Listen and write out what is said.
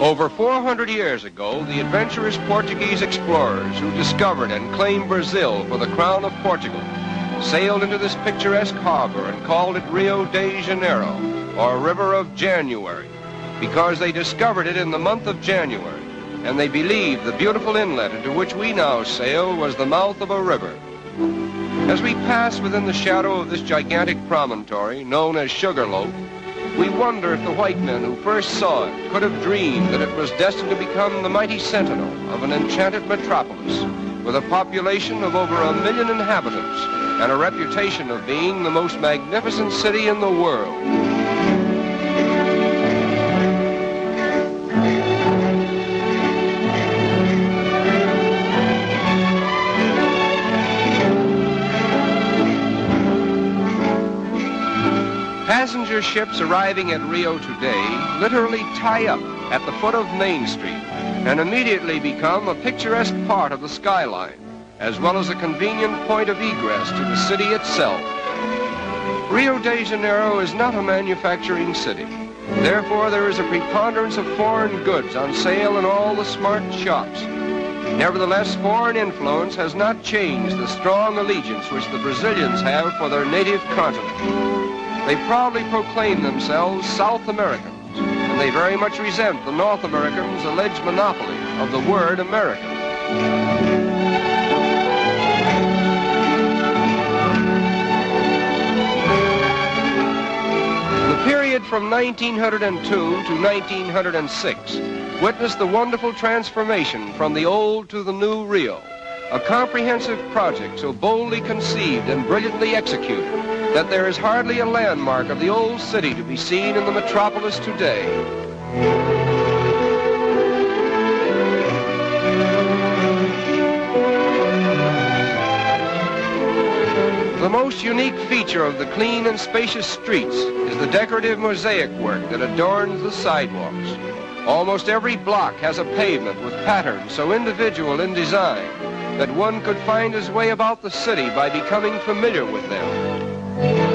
Over 400 years ago, the adventurous Portuguese explorers who discovered and claimed Brazil for the crown of Portugal sailed into this picturesque harbor and called it Rio de Janeiro, or River of January, because they discovered it in the month of January, and they believed the beautiful inlet into which we now sail was the mouth of a river. As we pass within the shadow of this gigantic promontory known as Sugarloaf, we wonder if the white men who first saw it could have dreamed that it was destined to become the mighty sentinel of an enchanted metropolis with a population of over 1 million inhabitants and a reputation of being the most magnificent city in the world. Passenger ships arriving at Rio today literally tie up at the foot of Main Street and immediately become a picturesque part of the skyline, as well as a convenient point of egress to the city itself. Rio de Janeiro is not a manufacturing city. Therefore, there is a preponderance of foreign goods on sale in all the smart shops. Nevertheless, foreign influence has not changed the strong allegiance which the Brazilians have for their native continent. They proudly proclaim themselves South Americans, and they very much resent the North Americans' alleged monopoly of the word American. The period from 1902 to 1906 witnessed the wonderful transformation from the old to the new Rio, a comprehensive project so boldly conceived and brilliantly executed that there is hardly a landmark of the old city to be seen in the metropolis today. The most unique feature of the clean and spacious streets is the decorative mosaic work that adorns the sidewalks. Almost every block has a pavement with patterns so individual in design that one could find his way about the city by becoming familiar with them.